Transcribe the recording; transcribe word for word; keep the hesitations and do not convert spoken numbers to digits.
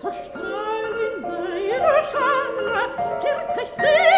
So strahlend sei ihre Schale, kirrt gleich sehr.